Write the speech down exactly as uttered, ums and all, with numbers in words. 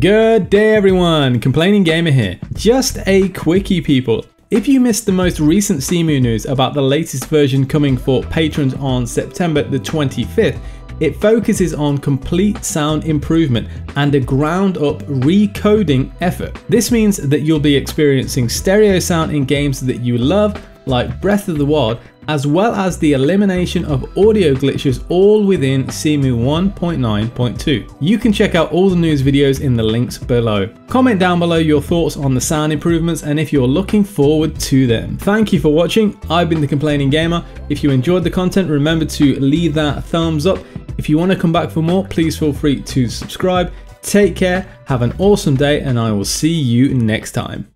Good day everyone, Complaining Gamer here. Just a quickie people. If you missed the most recent Cemu news about the latest version coming for patrons on September the twenty-fifth, it focuses on complete sound improvement and a ground up recoding effort. This means that you'll be experiencing stereo sound in games that you love, like Breath of the Wild, as well as the elimination of audio glitches all within Cemu one point nine point two. You can check out all the news videos in the links below. Comment down below your thoughts on the sound improvements and if you're looking forward to them. Thank you for watching. I've been the Complaining Gamer. If you enjoyed the content, remember to leave that thumbs up. If you want to come back for more, please feel free to subscribe. Take care, have an awesome day, and I will see you next time.